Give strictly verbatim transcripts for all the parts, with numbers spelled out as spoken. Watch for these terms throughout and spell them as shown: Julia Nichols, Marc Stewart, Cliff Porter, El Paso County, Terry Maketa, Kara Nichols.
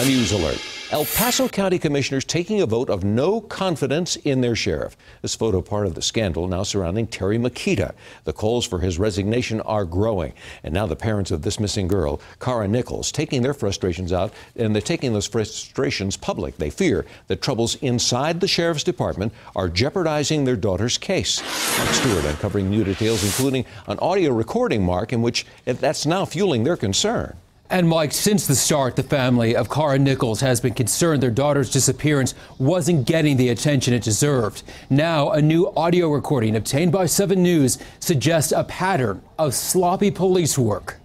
A news alert. El Paso County commissioners taking a vote of no confidence in their sheriff. This photo part of the scandal now surrounding Terry Maketa. The calls for his resignation are growing. And now the parents of this missing girl, Kara Nichols, taking their frustrations out, and they're taking those frustrations public. They fear that troubles inside the sheriff's department are jeopardizing their daughter's case. Marc Stewart uncovering new details, including an audio recording, Mark, in which that's now fueling their concern. And Mike, since the start, the family of Kara Nichols has been concerned their daughter's disappearance wasn't getting the attention it deserved. Now, a new audio recording obtained by seven news suggests a pattern of sloppy police work.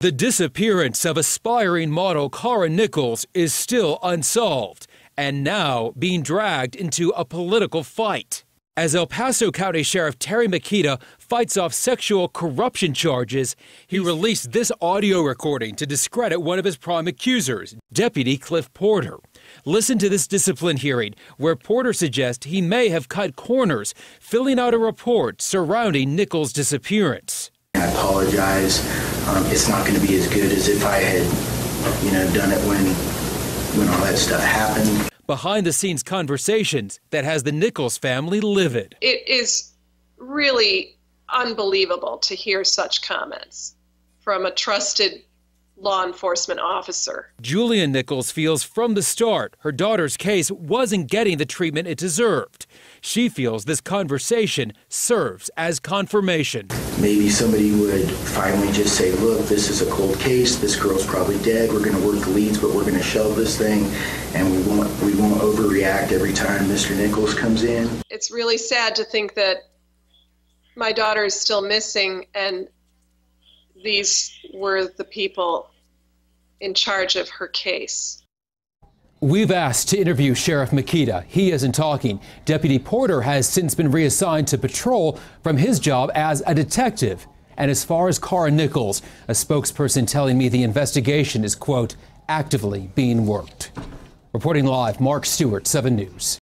The disappearance of aspiring model Kara Nichols is still unsolved and now being dragged into a political fight. As El Paso County Sheriff Terry Maketa fights off sexual corruption charges, he released this audio recording to discredit one of his prime accusers, Deputy Cliff Porter. Listen to this discipline hearing, where Porter suggests he may have cut corners, filling out a report surrounding Nichols' disappearance. I apologize. Um, it's not going to be as good as if I had, you know, done it when, when all that stuff happened. Behind-the-scenes conversations that has the Nichols family livid. It is really unbelievable to hear such comments from a trusted law enforcement officer. Julia Nichols feels from the start her daughter's case wasn't getting the treatment it deserved. She feels this conversation serves as confirmation. Maybe somebody would finally just say, look, this is a cold case. This girl's probably dead. We're going to work the leads, but we're going to shelve this thing, and we won't, we won't overreact every time Mister Nichols comes in. It's really sad to think that my daughter is still missing, and these were the people in charge of her case. We've asked to interview Sheriff Maketa. He isn't talking. Deputy Porter has since been reassigned to patrol from his job as a detective. And as far as Kara Nichols, a spokesperson telling me the investigation is, quote, actively being worked. Reporting live, Marc Stewart, seven news.